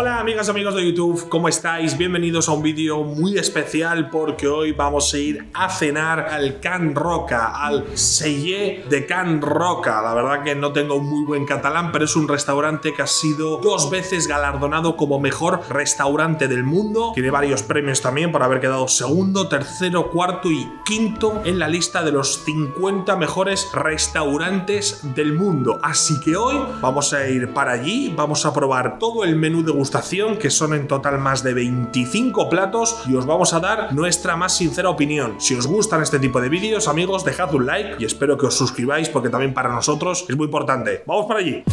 Hola amigas y amigos de YouTube, ¿cómo estáis? Bienvenidos a un vídeo muy especial porque hoy vamos a ir a cenar al Can Roca, al Celler de Can Roca. La verdad que no tengo muy buen catalán, pero es un restaurante que ha sido 2 veces galardonado como mejor restaurante del mundo. Tiene varios premios también por haber quedado 2., 3., 4. y 5 en la lista de los 50 mejores restaurantes del mundo. Así que hoy vamos a ir para allí, vamos a probar todo el menú de gustación, que son en total más de 25 platos, y os vamos a dar nuestra más sincera opinión. Si os gustan este tipo de vídeos, amigos, dejad un like y espero que os suscribáis porque también para nosotros es muy importante. ¡Vamos para allí!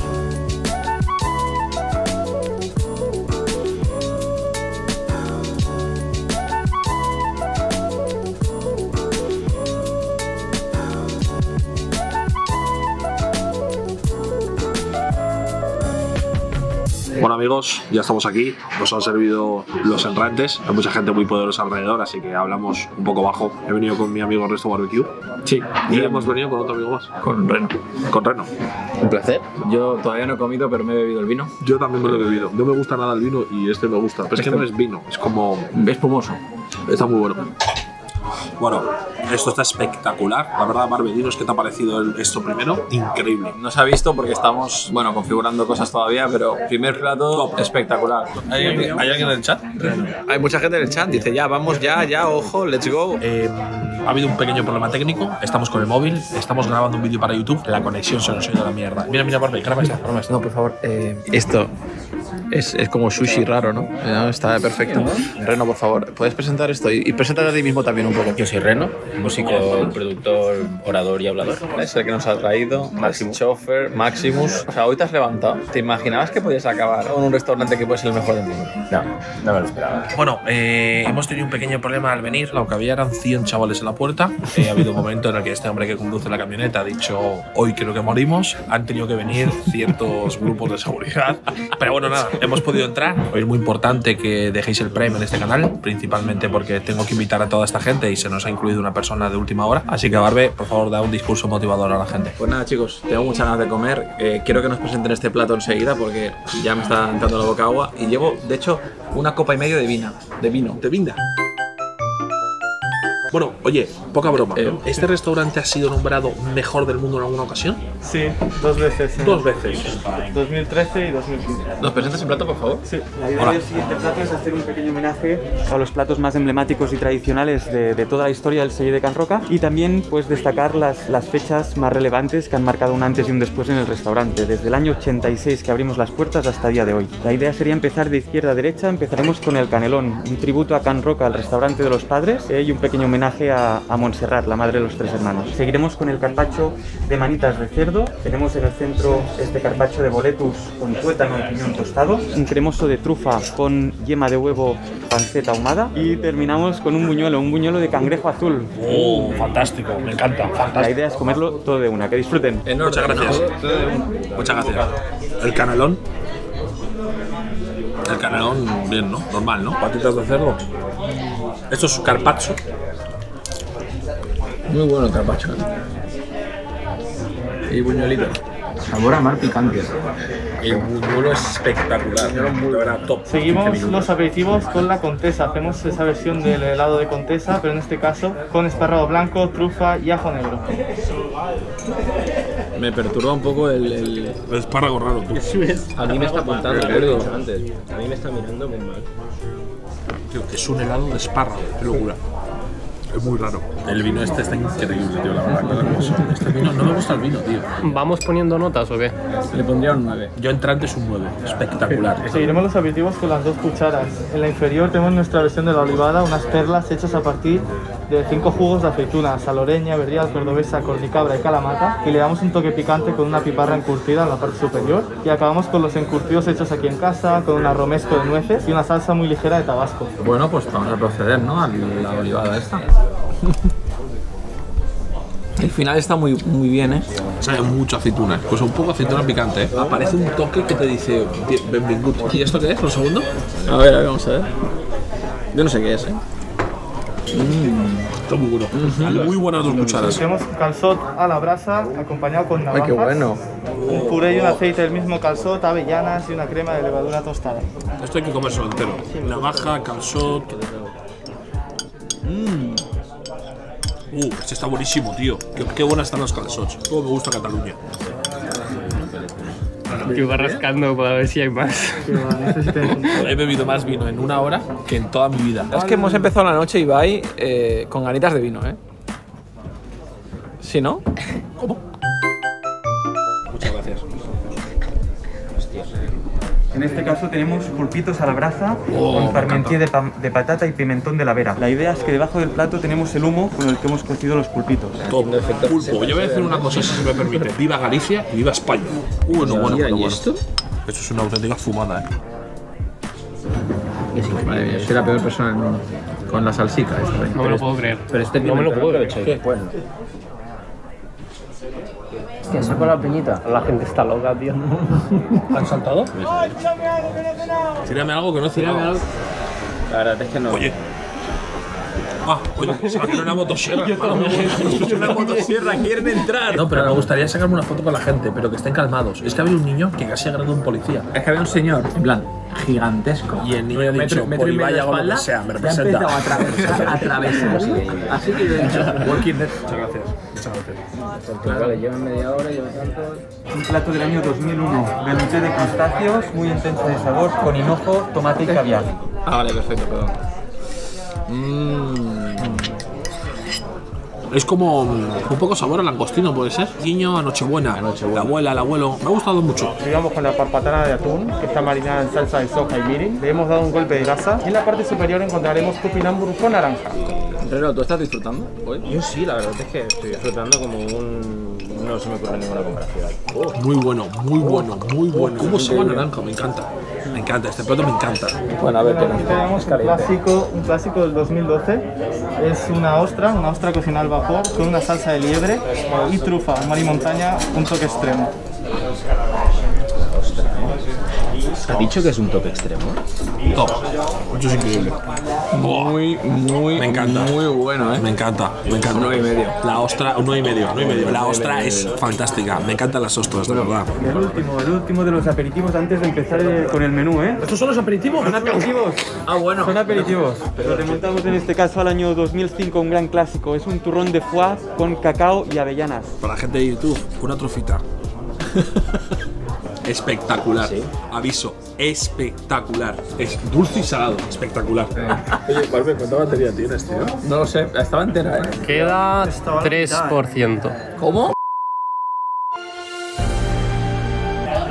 Bueno amigos, ya estamos aquí, nos han servido los entrantes, hay mucha gente muy poderosa alrededor, así que hablamos un poco bajo. He venido con mi amigo Resto Barbecue. Sí. Y hemos venido con otro amigo más. Con Reno. Con Reno. Un placer. Yo todavía no he comido, pero me he bebido el vino. Yo también me lo he bebido. No me gusta nada el vino y este me gusta. Pero es que no es vino, es como... es espumoso. Está muy bueno. Bueno, esto está espectacular. La verdad, Barbedinos, ¿qué te ha parecido esto primero? Increíble. No se ha visto porque estamos, bueno, configurando cosas todavía, pero primer plato top, espectacular. ¿Hay alguien en el chat? Hay mucha gente en el chat. Dice, ya, vamos, ya, ojo, let's go. Ha habido un pequeño problema técnico. Estamos con el móvil, estamos grabando un vídeo para YouTube. La conexión se nos ha ido a la mierda. Mira, Barbie, graba esta. No, por favor. Esto... Es como sushi raro, ¿no? Está perfecto. Reno, por favor, ¿puedes presentar esto? Y presentar a ti mismo también un poco. Yo soy Reno, músico, productor, orador y hablador. Es el que nos ha traído, Maximus. Chofer, Maximus. O sea, hoy te has levantado. ¿Te imaginabas que podías acabar en un restaurante que puede ser el mejor del mundo? No, no me lo esperaba. Bueno, hemos tenido un pequeño problema al venir. Lo que había eran 100 chavales en la puerta. Ha habido un momento en el que este hombre que conduce la camioneta ha dicho, hoy creo que morimos. Han tenido que venir ciertos grupos de seguridad. Pero bueno, nada. Hemos podido entrar. Hoy es muy importante que dejéis el Prime en este canal, principalmente porque tengo que invitar a toda esta gente y se nos ha incluido una persona de última hora. Así que Barbe, por favor, da un discurso motivador a la gente. Pues nada, chicos, tengo muchas ganas de comer. Quiero que nos presenten este plato enseguida porque ya me está entrando la boca agua y llevo, de hecho, 1,5 copas de vino. Bueno, oye, poca broma, ¿no? ¿Este restaurante ha sido nombrado mejor del mundo en alguna ocasión? Sí, 2 veces. Sí. 2 veces. 2013 y 2015. ¿Nos presentas el plato, por favor? Sí. La idea del siguiente plato es hacer un pequeño homenaje a los platos más emblemáticos y tradicionales de toda la historia del Celler de Can Roca y también pues destacar las fechas más relevantes que han marcado un antes y un después en el restaurante, desde el año 86 que abrimos las puertas hasta el día de hoy. La idea sería empezar de izquierda a derecha. Empezaremos con el Canelón, un tributo a Can Roca, al restaurante de los padres, y un pequeño homenaje a Montserrat, la madre de los 3 hermanos. Seguiremos con el carpaccio de manitas de cerdo. Tenemos en el centro este carpaccio de boletus con tuétano y piñón tostado, un cremoso de trufa con yema de huevo, panceta ahumada y terminamos con un buñuelo de cangrejo azul. ¡Oh, fantástico! Me encanta. Fantástico. La idea es comerlo todo de una. Que disfruten. Muchas gracias. Muchas gracias. El canelón. El canelón, bien, ¿no? Normal, ¿no? Patitas de cerdo. Esto es carpaccio. Muy bueno el carpaccio. Y buñuelito. Sabor a mar picante. El buñuelo es espectacular. Buñuelo top. Seguimos los aperitivos con la Contesa. Hacemos esa versión del helado de Contesa, pero en este caso con espárrago blanco, trufa y ajo negro. Me perturba un poco el espárrago raro. A mí me está apuntando, a mí me está mirando muy mal. Tío, que es un helado de espárrago. Qué locura. Es muy raro. El vino este está increíble, tío, la verdad. Este vino, no me gusta el vino, tío. ¿Vamos poniendo notas o qué? Le pondría un 9. Yo entrante es un 9. Espectacular. Seguiremos los aperitivos con las 2 cucharas. En la inferior tenemos nuestra versión de la olivada, unas perlas hechas a partir de 5 jugos de aceitunas, saloreña, verdial, cordobesa, cornicabra y calamata. Y le damos un toque picante con una piparra encurtida en la parte superior. Y acabamos con los encurtidos hechos aquí en casa, con un romesco de nueces y una salsa muy ligera de Tabasco. Bueno, pues vamos a proceder, ¿no? A la olivada esta. El final está muy bien, ¿eh? Sabe mucho aceituna, pues un poco aceituna picante, ¿eh? Aparece un toque que te dice benvingut. ¿Y esto qué es? ¿Un segundo? A ver, vamos a ver. Yo no sé qué es, ¿eh? Está muy bueno. Muy buenas dos cucharas. Hacemos calçot a la brasa acompañado con navajas. Ay, qué bueno. Un puré y un aceite del mismo calçot, avellanas y una crema de levadura tostada. Esto hay que comerse entero. Navaja, calçot. Este está buenísimo, tío. Qué buenas están los calçots. Todo me gusta Cataluña. Que iba rascando para ver si hay más. He bebido más vino en una hora que en toda mi vida. Es que hemos empezado la noche, Ibai, con ganitas de vino, ¿eh? ¿Sí, no? ¿Cómo? Muchas gracias. En este caso tenemos pulpitos a la brasa con parmentier de patata y pimentón de la vera. La idea es que debajo del plato tenemos el humo con el que hemos cocido los pulpitos. Top. Pulpo. Yo voy a decir una cosa, si se me permite. Viva Galicia y viva España. Bueno. ¿Esto? Esto es una auténtica fumada, ¿eh? Madre mía, soy la peor persona del mundo. Con la salsita esta. No me lo puedo creer. Pero este no me lo puedo creer. Bueno. Hostia, saco la peñita. La gente está loca, tío. ¿Han saltado? Tírame algo que no tirame algo. La verdad es que no. Oye. Oye, se va a una motosierra. Una motosierra, quieren entrar. No, pero me gustaría sacarme una foto con la gente, pero que estén calmados. Es que había un niño que casi agarró un policía. Es que había un señor, en plan, gigantesco. Y el niño me ha dicho, metro y medio de espalda, me representa. Ha empezado a atravesar. Así que yo he dicho, Walking Dead. Muchas gracias. Vale, llevan media hora, llevan tanto. Un plato del año 2001, velouté de crustáceos, muy intenso de sabor, con hinojo, tomate y caviar. Vale, perfecto, perdón. Es como un poco sabor a langostino, puede ser. Guiño a Nochebuena, la abuela, el abuelo. Me ha gustado mucho. Llegamos con la parpatana de atún, que está marinada en salsa de soja y mirin. Le hemos dado un golpe de grasa. Y en la parte superior encontraremos tupinambur con naranja. Reno, ¿tú estás disfrutando hoy? Yo sí, la verdad es que estoy disfrutando como un... No se me ocurre ninguna comparación. Muy bueno, muy bueno, muy bueno. ¿Cómo se va naranja? Me encanta. Me encanta, este plato me encanta. Bueno, a ver, tenemos un clásico del 2012. Es una ostra cocinada al vapor con una salsa de liebre y trufa, mar y montaña, un toque extremo. ¿Ha dicho que es un toque extremo? Top. Mucho es increíble. Muy, me encanta. Muy bueno, ¿eh? Me encanta. 9,5. La ostra, 9,5. La ostra es fantástica. Me encantan las ostras, de verdad. El último de los aperitivos antes de empezar con el menú, ¿eh? ¿Estos son los aperitivos? Son aperitivos. Bueno. Son aperitivos. Pero remontamos en este caso al año 2005, un gran clásico. Es un turrón de foie con cacao y avellanas. Para la gente de YouTube, una trofita. Espectacular, ¿sí? Aviso, espectacular. Es dulce y salado, espectacular. Oye, Marve, ¿cuánta batería tienes, tío? No lo sé, estaba entera, ¿eh? Queda 3%. ¿Cómo?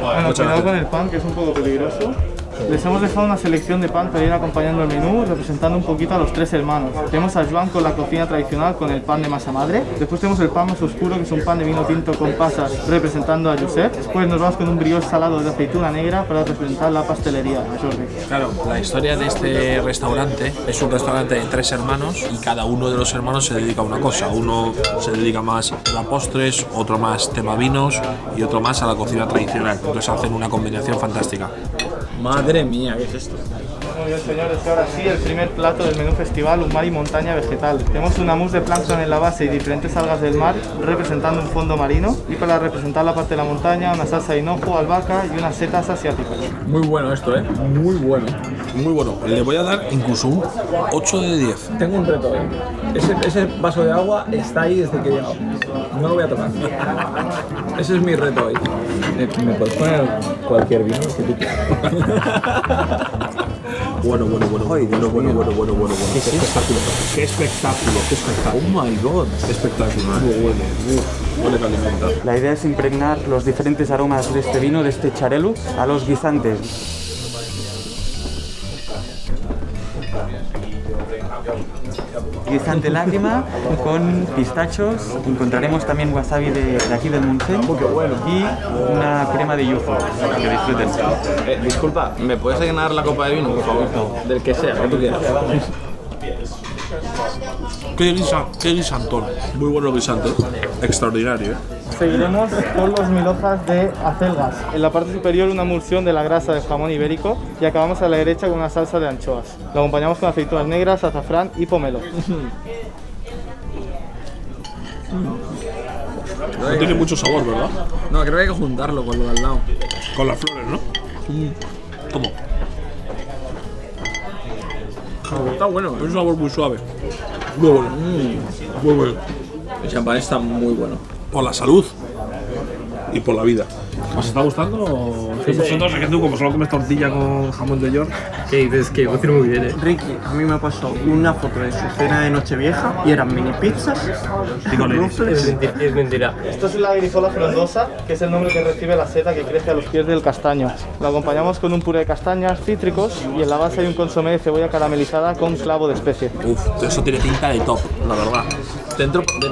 Bueno, cuidado con el pan, que es un poco peligroso. Les hemos dejado una selección de pan para ir acompañando el menú, representando un poquito a los tres hermanos. Tenemos a Joan con la cocina tradicional, con el pan de masa madre. Después tenemos el pan más oscuro, que es un pan de vino tinto con pasas, representando a Josep. Después nos vamos con un brioche salado de aceituna negra para representar la pastelería, Jorge. Claro, la historia de este restaurante es un restaurante de tres hermanos y cada uno de los hermanos se dedica a una cosa. Uno se dedica más a postres, otro más tema vinos y otro más a la cocina tradicional. Entonces hacen una combinación fantástica. Madre mía, ¿qué es esto? Muy bien, señores, ahora sí, el primer plato del menú festival, un mar y montaña vegetal. Tenemos una mousse de plancton en la base y diferentes algas del mar, representando un fondo marino. Y para representar la parte de la montaña, una salsa de hinojo, albahaca y unas setas asiáticas. Muy bueno esto, ¿eh? Muy bueno. Muy bueno. Le voy a dar incluso un 8 de 10. Tengo un reto, ¿eh? Ese vaso de agua está ahí desde que he llegado. No lo voy a tocar. Ese es mi reto hoy. ¿Me puedes poner cualquier vino que tú quieras? Bueno. Qué espectáculo. Qué espectáculo. Oh my god. Qué espectáculo. Huele que alimenta. La idea es impregnar los diferentes aromas de este vino, de este charelux, a los guisantes. Guisante lágrima con pistachos. Encontraremos también wasabi de aquí del Montseny y una crema de yuzu. Que disfruten. Disculpa, ¿me puedes llenar la copa de vino, por favor? Del que sea, que tú quieras. Qué guisantón. Muy bueno guisante. Extraordinario. Seguiremos con los milhojas de acelgas. En la parte superior una emulsión de la grasa de jamón ibérico y acabamos a la derecha con una salsa de anchoas. Lo acompañamos con aceitunas negras, azafrán y pomelo. No tiene mucho sabor, ¿verdad? No, creo que hay que juntarlo con lo de al lado. Con las flores, ¿no? Sí. ¿Cómo? Está bueno, es un sabor muy suave. Muy bueno. Muy bueno. El champán está muy bueno. Por la salud y por la vida. ¿Os está gustando? O vosotros, es que tú, como solo comes tortilla con jamón de York. ¿Qué dices? Que va a ser muy bien, ¿eh? Ricky, a mí me ha pasado una foto de su cena de Nochevieja y eran mini pizzas. Es mentira. Esto es la grisola frondosa, que es el nombre que recibe la seta que crece a los pies del castaño. Lo acompañamos con un puré de castañas, cítricos y en la base hay un consomé de cebolla caramelizada con clavo de especie. Uf, eso tiene pinta de top, la verdad.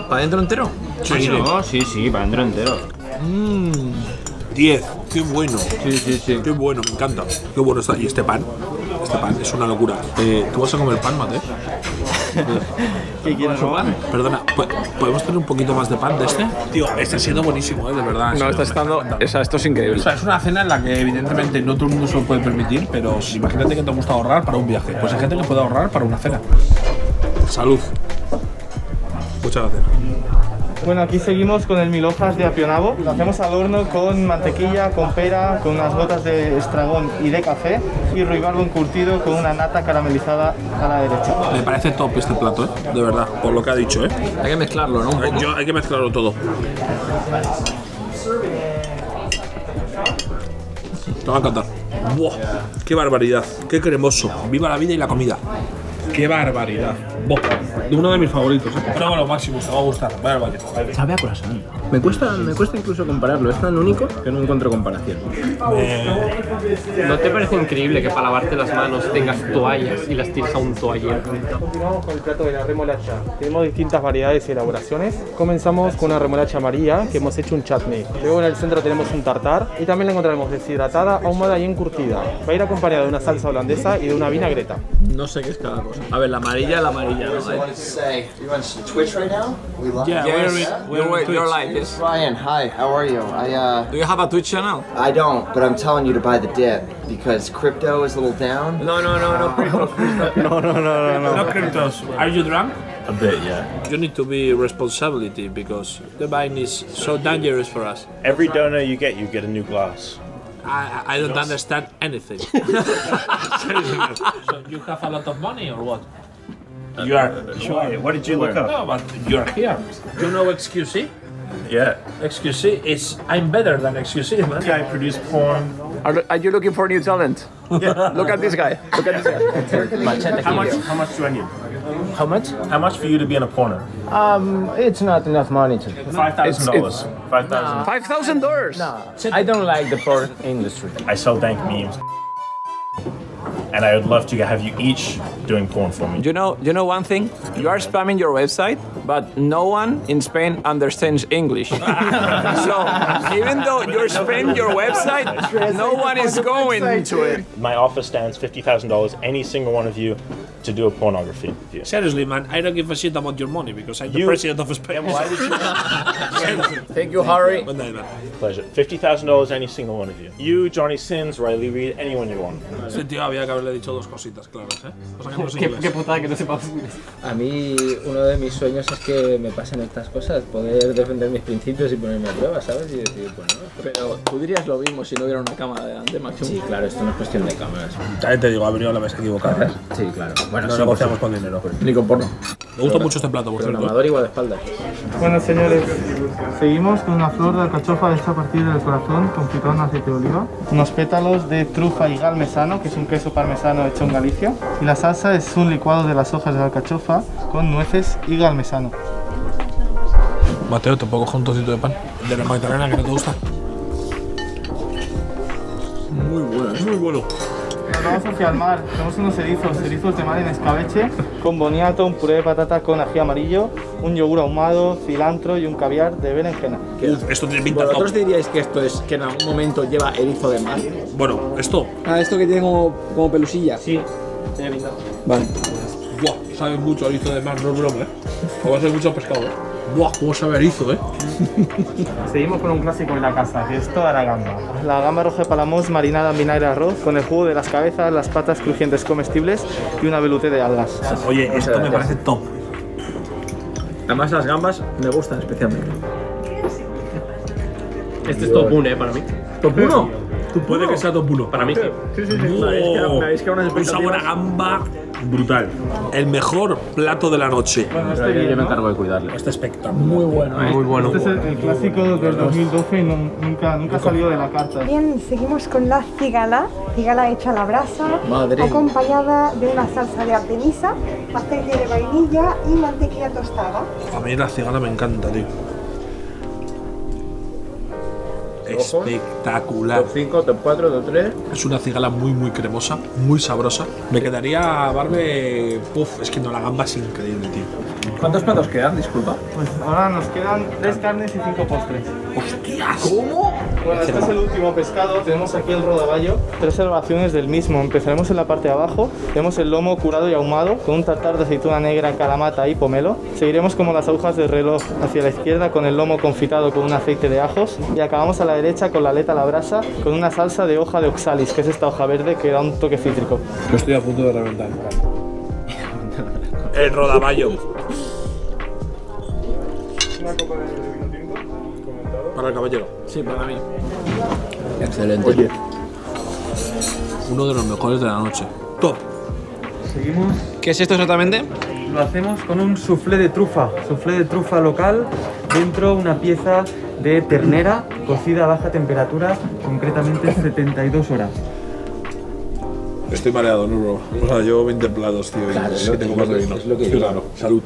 ¿Para dentro entero? Sí, ¿no? Sí, para dentro entero. 10, qué bueno. Sí. Qué bueno, me encanta. Qué bueno está. Y este pan es una locura. ¿Tú vas a comer pan, Mate? ¿Qué quieres robar? Perdona, ¿podemos tener un poquito más de pan de este? Tío, está siendo buenísimo, de verdad. No, está estando. Esto es increíble. O sea, es una cena en la que, evidentemente, no todo el mundo se lo puede permitir, pero imagínate que te gusta ahorrar para un viaje. Pues hay gente que puede ahorrar para una cena. Salud. Muchas gracias. Bueno, aquí seguimos con el milhojas de apionabo. Lo hacemos al horno con mantequilla, con pera, con unas gotas de estragón y de café y ruibarbo encurtido con una nata caramelizada a la derecha. Me parece top este plato, ¿eh? De verdad, por lo que ha dicho, ¿eh? Hay que mezclarlo, ¿no? Hay que mezclarlo todo. Te va a encantar. ¡Buah! ¡Qué barbaridad! ¡Qué cremoso! ¡Viva la vida y la comida! ¡Qué barbaridad! ¡Boh! Uno de mis favoritos, ¿eh? Pero bueno, Maximus, te va a gustar. Vale. Sabe a corazón. Me cuesta incluso compararlo. Es tan único que no encuentro comparación. ¿No te parece increíble que para lavarte las manos tengas toallas y las tires a un toallero? Continuamos con el plato de la remolacha. Tenemos distintas variedades y elaboraciones. Comenzamos con una remolacha amarilla que hemos hecho un chutney. Luego en el centro tenemos un tartar y también la encontraremos deshidratada, ahumada y encurtida. Va a ir acompañada de una salsa holandesa y de una vinagreta. No sé qué es cada cosa. A ver, la amarilla. You want to Twitch right now? We live. Yeah, yes. We're live. Yes. Ryan, hi. How are you? Do you have a Twitch channel? I don't, but I'm telling you to buy the dip because crypto is a little down. No, cryptos. Are you drunk? A bit, yeah. You need to be responsibility because the wine is so dangerous for us. Every donor you get a new glass. I don't understand anything. So you have a lot of money or what? You are sure. What did you look up? No, but you are here. Do you know XQC? Yeah. XQC is. I'm better than XQC, man. Yeah, I produce porn. Are you looking for new talent? Yeah. Look at this guy. How much do I need? How much? How much for you to be in a porno? It's not enough money to. $5,000. $5,000. $5,000. No. I don't like the porn industry. I sell dank memes. And I would love to have you each doing porn for me. You know one thing? You are spamming your website, but no one in Spain understands English. So even though you're spamming your website, no one is going to it. My offer stands $50,000, any single one of you, to do a pornography with you. Seriously, man, I don't give a shit about your money because I'm the president of Spain. Why did you? Thank you, Harry. Pleasure. $50,000, any single one of you. You, Johnny Sins, Riley Reid, anyone you want. Sí, tío, había que haberle dicho dos cositas claras, ¿eh? O sea, que no es inglés. Qué putada que no sepas. A mí, uno de mis sueños es que me pasen estas cosas, poder defender mis principios y ponerme a prueba, ¿sabes? Y decir, pues no. Pero tú dirías lo mismo si no hubiera una cámara delante, Maximus. Sí, claro, esto no es cuestión de cámaras. También te digo, ha venido la vez equivocada. Sí, claro. Bueno, no negociamos con dinero. Ni con porno. Me gusta mucho este plato, por cierto. El amador igual de espalda. Bueno, señores, seguimos con una flor de alcachofa hecha a partir del corazón, con pico de aceite de oliva, unos pétalos de trufa y galmesano, que es un queso parmesano hecho en Galicia, y la salsa es un licuado de las hojas de la alcachofa con nueces y galmesano. Mateo, ¿te puedo coger un trocito de pan? De la magdalena, que no te gusta. Muy bueno, es muy bueno. Nos vamos hacia el mar, tenemos unos erizos de mar en escabeche, con boniato, un puré de patata con ají amarillo, un yogur ahumado, cilantro y un caviar de berenjena. Esto tiene pinta. ¿Vosotros diríais que esto es que en algún momento lleva erizo de mar? Bueno, esto. Ah, esto que tiene como pelusilla. Sí, tiene pinta. Vale. Buah, sabe mucho erizo de mar, no es broma, ¿eh? O va a ser mucho pescado, ¿eh? Buah, cómo sabe erizo, ¿eh? Seguimos con un clásico en la casa, que es toda la gamba. La gamba roja de Palamós marinada en vinagre arroz, con el jugo de las cabezas, las patas crujientes comestibles y una veluté de algas. Oye, esto me parece top. Además las gambas me gustan especialmente. Este es top 1, para mí. ¿Top 1? Puede que sea top 1. Para mí sí. Es que un sabor a gamba brutal. El mejor plato de la noche. Bueno, este yo me encargo de cuidarle. Este espectáculo. Muy bueno. Muy bueno. Este es el clásico del 2012 y nunca ha salido de la carta. Bien, seguimos con la cigala. Cigala hecha a la brasa, madre, acompañada de una salsa de artemisa, aceite de vainilla y mantequilla tostada. A mí la cigala me encanta, tío. Espectacular. Top 5, top 4, top 3. Es una cigala muy, muy cremosa, muy sabrosa. Me quedaría a Barbe. Puf, es que no, la gamba es increíble, tío. ¿Cuántos platos quedan? Disculpa. Pues ahora nos quedan 3 carnes y 5 postres. ¡Hostias! ¿Cómo? Bueno, este es el último pescado. Tenemos aquí el rodaballo. 3 elaboraciones del mismo. Empezaremos en la parte de abajo. Tenemos el lomo curado y ahumado con un tartar de aceituna negra, calamata y pomelo. Seguiremos como las agujas del reloj hacia la izquierda con el lomo confitado con un aceite de ajos. Y acabamos a la derecha con la aleta a la brasa con una salsa de hoja de oxalis, que es esta hoja verde que da un toque cítrico. Yo estoy a punto de reventar. El rodaballo. Una copa de vino tinto para el caballero. Sí, para mí. Excelente. Oye. Uno de los mejores de la noche. Top. Seguimos. ¿Qué es esto exactamente? Lo hacemos con un soufflé de trufa local, dentro una pieza de ternera cocida a baja temperatura, concretamente 72 horas. Estoy mareado, ¿no? O sea, llevo 20 platos, tío, claro, y tengo más de vino. Es lo que claro. Salud.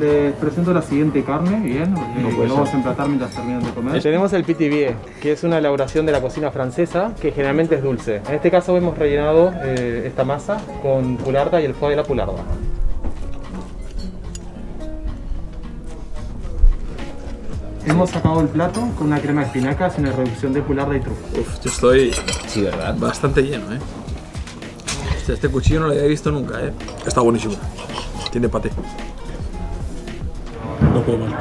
Les presento la siguiente carne, bien, y lo vamos a emplatar mientras terminan de comer. Tenemos el pitivier, que es una elaboración de la cocina francesa, que generalmente es dulce. En este caso hemos rellenado esta masa con pularda y el foie de la pularda. Hemos sacado el plato con una crema de espinacas y una reducción de pularda y trufa. Uf, yo estoy sí, ¿verdad? Bastante lleno, ¿eh? O sea, este cuchillo no lo había visto nunca, ¿eh? Está buenísimo. Tiene paté. No puedo más.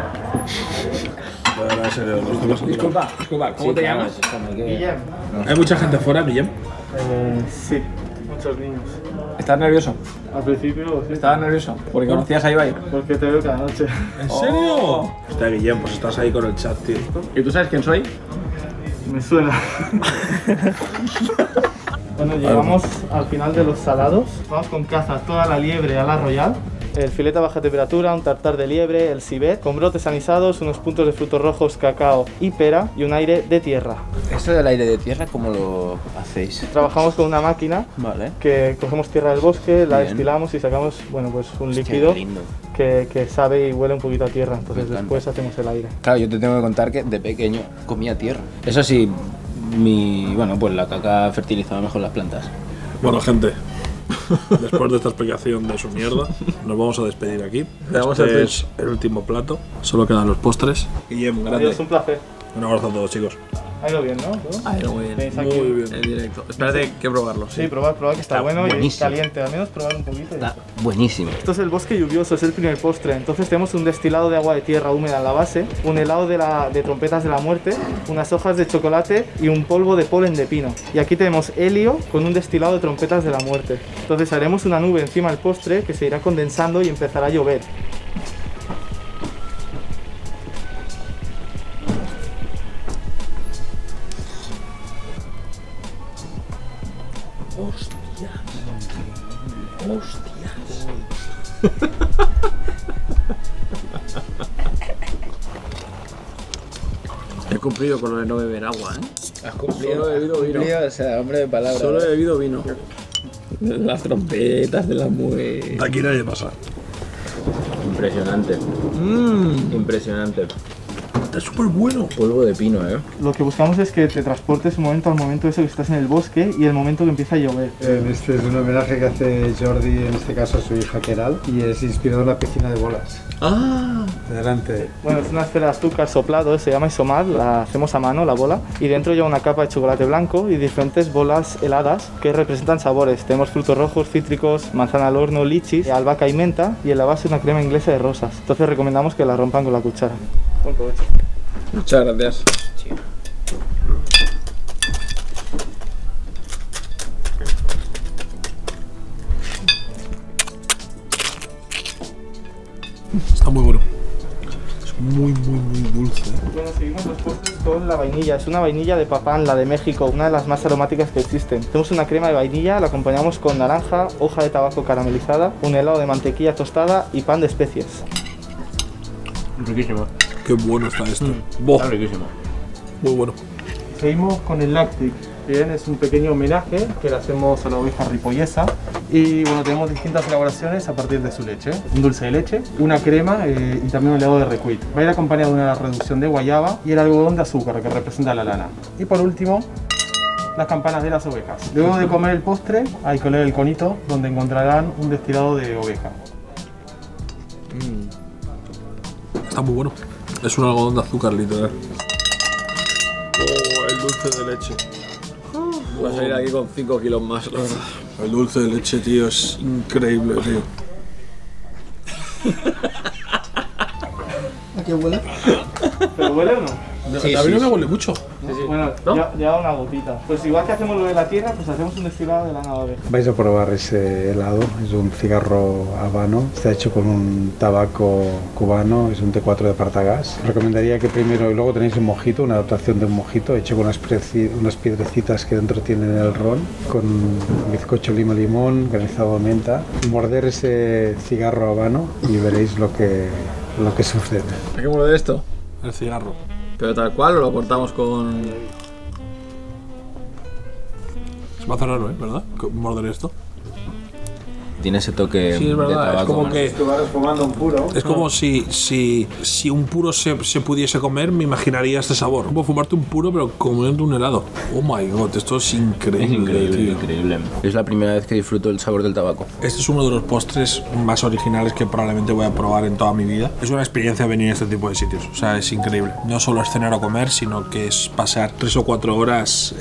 Disculpa, ¿cómo te llamas? Guillem. ¿Hay mucha gente afuera, Guillem? Sí, muchos niños. ¿Estás nervioso? Al principio, sí. ¿Estabas nervioso? ¿Porque conocías a Ibai? Porque te veo cada noche. ¿En serio? Hostia, Guillem, pues estás ahí con el chat, tío. ¿Y tú sabes quién soy? Me suena. Bueno, llegamos al final de los salados. Vamos con caza, toda la liebre a la royal. El filete a baja temperatura, un tartar de liebre, el civet, con brotes anisados, unos puntos de frutos rojos, cacao y pera y un aire de tierra. ¿Esto del aire de tierra cómo lo hacéis? Trabajamos con una máquina, vale, que cogemos tierra del bosque, la destilamos y sacamos, bueno, pues un líquido que sabe y huele un poquito a tierra, entonces después hacemos el aire. Claro, yo te tengo que contar que de pequeño comía tierra. Eso sí, bueno, pues la caca fertilizaba mejor las plantas. Bueno, gente, después de esta explicación de su mierda, nos vamos a despedir aquí. Este es el último plato, solo quedan los postres. Guillem, grande. Es un placer. Un abrazo a todos, chicos. Ha ido bien, ¿no? Ha ido muy bien. Muy bien. En directo. Espérate, hay que probarlo. Sí, probar, que está bueno buenísimo. Y caliente. Al menos probar un poquito. Está buenísimo. Esto es el bosque lluvioso, es el primer postre. Entonces tenemos un destilado de agua de tierra húmeda en la base, un helado de trompetas de la muerte, unas hojas de chocolate y un polvo de polen de pino. Y aquí tenemos helio con un destilado de trompetas de la muerte. Entonces haremos una nube encima del postre que se irá condensando y empezará a llover. ¡Hostias! He cumplido con lo de no beber agua, ¿eh? Has cumplido. Solo he bebido vino. O sea, hombre de palabras. Solo he bebido vino. Las trompetas de la muerte. Aquí nadie pasa. Impresionante. Impresionante. está súper bueno. Polvo de pino, ¿eh? Lo que buscamos es que te transportes un momento al momento eso que estás en el bosque y el momento que empieza a llover. Este es un homenaje que hace Jordi, en este caso a su hija Keral, y es inspirado en la piscina de bolas. ¡Ah! Adelante. Bueno, es una esfera de azúcar soplado, se llama isomar, la hacemos a mano, la bola, y dentro lleva una capa de chocolate blanco y diferentes bolas heladas que representan sabores. Tenemos frutos rojos, cítricos, manzana al horno, lichis, albahaca y menta, y en la base una crema inglesa de rosas. Entonces recomendamos que la rompan con la cuchara. Buen provecho. Muchas gracias. Sí. Está muy bueno. Es muy dulce. Bueno, seguimos los postres con la vainilla. Es una vainilla de Papán, la de México, una de las más aromáticas que existen. Tenemos una crema de vainilla, la acompañamos con naranja, hoja de tabaco caramelizada, un helado de mantequilla tostada y pan de especias. Riquísimo. Qué bueno está esto. Está riquísimo. Muy bueno. Seguimos con el láctic. Bien, es un pequeño homenaje que le hacemos a la oveja ripollesa. Y bueno, tenemos distintas elaboraciones a partir de su leche. Un dulce de leche, una crema y también un helado de recuit. Va a ir acompañado de una reducción de guayaba y el algodón de azúcar que representa la lana. Y por último, las campanas de las ovejas. Luego de comer el postre, hay que oler el conito donde encontrarán un destilado de oveja. Está muy bueno. Es un algodón de azúcar, literal. Oh, el dulce de leche. Voy a salir aquí con 5 kilos más, la verdad. El dulce de leche, tío, es increíble, tío. ¿A qué huele? ¿Pero huele o no? Sí, a mí no me huele mucho. Sí. Bueno, ¿no? Lleva una gotita. Pues igual que hacemos lo de la tierra, pues hacemos un destilado de lana de oveja. Vais a probar ese helado, es un cigarro habano, está hecho con un tabaco cubano, es un T4 de Partagás. Recomendaría que primero y luego tenéis un mojito, una adaptación de un mojito hecho con unas piedrecitas que dentro tienen el ron, con bizcocho lima-limón, granizado de menta. Morder ese cigarro habano y veréis lo que sucede. ¿A qué morder esto? El cigarro. Pero tal cual, o lo cortamos con... Es más raro, ¿eh? ¿Verdad? Morder esto. Tiene ese toque. Sí, es verdad, de tabaco, es como que... Estuvieras fumando un puro. Es como si un puro se pudiese comer, me imaginaría este sabor. Como fumarte un puro, pero comiendo un helado. Oh my god, esto es increíble. Es increíble, tío. Increíble. Es la primera vez que disfruto el sabor del tabaco. Este es uno de los postres más originales que probablemente voy a probar en toda mi vida. Es una experiencia venir a este tipo de sitios. O sea, es increíble. No solo es cenar o comer, sino que es pasar 3 o 4 horas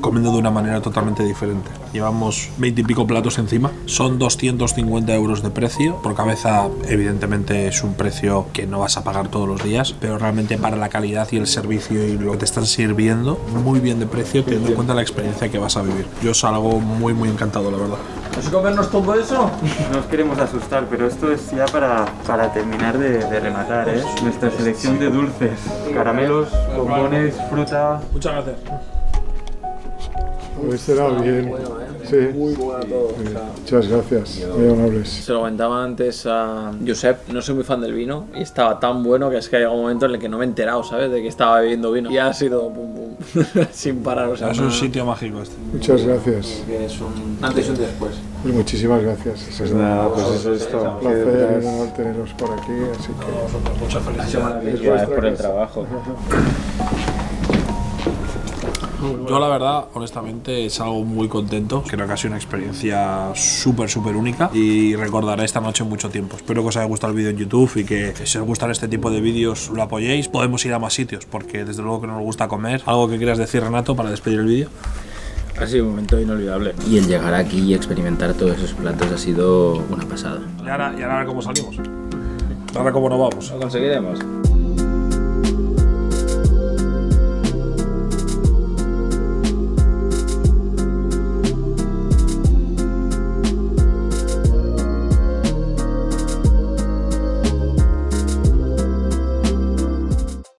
comiendo de una manera totalmente diferente. Llevamos 20 y pico platos encima. Son 250 euros de precio. Por cabeza, evidentemente, es un precio que no vas a pagar todos los días, pero realmente para la calidad y el servicio y lo que te están sirviendo, muy bien de precio, teniendo en cuenta la experiencia que vas a vivir. Yo salgo muy encantado, la verdad. ¿Vas a comernos todo eso? No os queremos asustar, pero esto es ya para terminar de rematar, ¿eh? Nuestra selección de dulces, caramelos, bombones, fruta... Muchas gracias. Pues será bien. Bueno, ¿eh? Sí. Muy bueno todo. Sí. Muchas gracias. Muy amables. Se lo comentaba antes a Josep. No soy muy fan del vino y estaba tan bueno que es que ha llegado un momento en el que no me he enterado, ¿sabes? De que estaba bebiendo vino. Y ha sido pum pum sin parar. O sea, es un sitio mágico este. Muchas gracias. Es un antes y un después. Pues muchísimas gracias. Pues nada, pues eso es todo. Un placer teneros por aquí. Así que muchas felicidades por el trabajo. Yo la verdad, honestamente, salgo muy contento. Creo que ha sido una experiencia súper única y recordaré esta noche mucho tiempo. Espero que os haya gustado el vídeo en YouTube y que si os gustan este tipo de vídeos lo apoyéis. Podemos ir a más sitios porque desde luego que nos gusta comer. ¿Algo que quieras decir, Renato, para despedir el vídeo? Ha sido un momento inolvidable. Y el llegar aquí y experimentar todos esos platos ha sido una pasada. ¿Y ahora cómo salimos? ¿Ahora cómo nos vamos? Lo conseguiremos.